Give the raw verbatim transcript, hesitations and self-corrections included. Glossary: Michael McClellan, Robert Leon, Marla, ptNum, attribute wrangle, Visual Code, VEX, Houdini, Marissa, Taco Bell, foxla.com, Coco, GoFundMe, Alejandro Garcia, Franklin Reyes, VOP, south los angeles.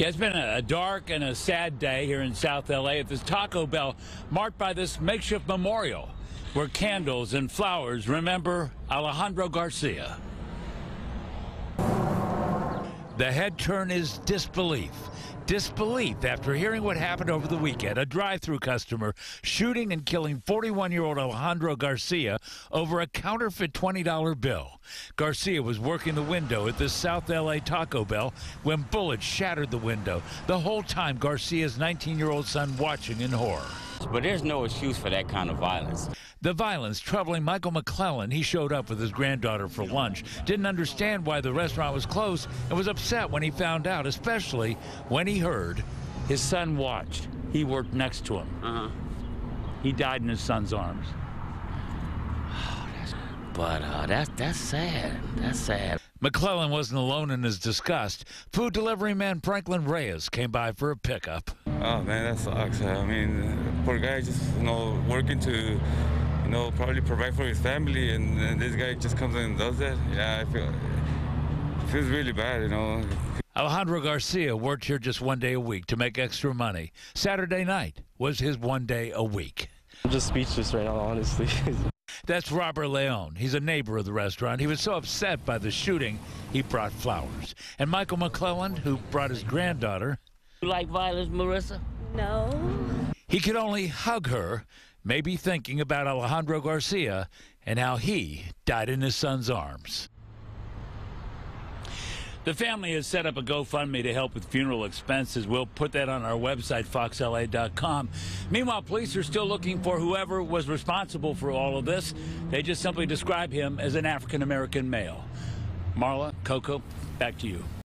Yeah, it's been a dark and a sad day here in South L A at this Taco Bell, marked by this makeshift memorial where candles and flowers remember Alejandro Garcia. The head turn is disbelief. Disbelief after hearing what happened over the weekend. A drive-through customer shooting and killing forty-one-year-old Alejandro Garcia over a counterfeit twenty dollar bill. Garcia was working the window at this South L A Taco Bell when bullets shattered the window. The whole time, Garcia's nineteen-year-old son watching in horror. But there's no excuse for that kind of violence. The violence troubling Michael McClellan. He showed up with his granddaughter for lunch, didn't understand why the restaurant was closed, and was upset when he found out, especially when he heard his son watched. He worked next to him. Uh-huh. He died in his son's arms. Oh, that's, but uh, that, that's sad. That's sad. McClellan wasn't alone in his disgust. Food delivery man Franklin Reyes came by for a pickup. Oh, man, that sucks. I mean, poor guy just, you know, working to, you know, probably provide for his family, and, and this guy just comes in and does that. Yeah, I feel, it feels really bad, you know. Alejandro Garcia worked here just one day a week to make extra money. Saturday night was his one day a week. I'm just speechless right now, honestly. That's Robert Leon. He's a neighbor of the restaurant. He was so upset by the shooting, he brought flowers. And Michael McClellan, who brought his granddaughter. You like violence, Marissa? No. He could only hug her, maybe thinking about Alejandro Garcia and how he died in his son's arms. The family has set up a GoFundMe to help with funeral expenses. We'll put that on our website, fox L A dot com. Meanwhile, police are still looking for whoever was responsible for all of this. They just simply describe him as an African-American male. Marla, Coco, back to you.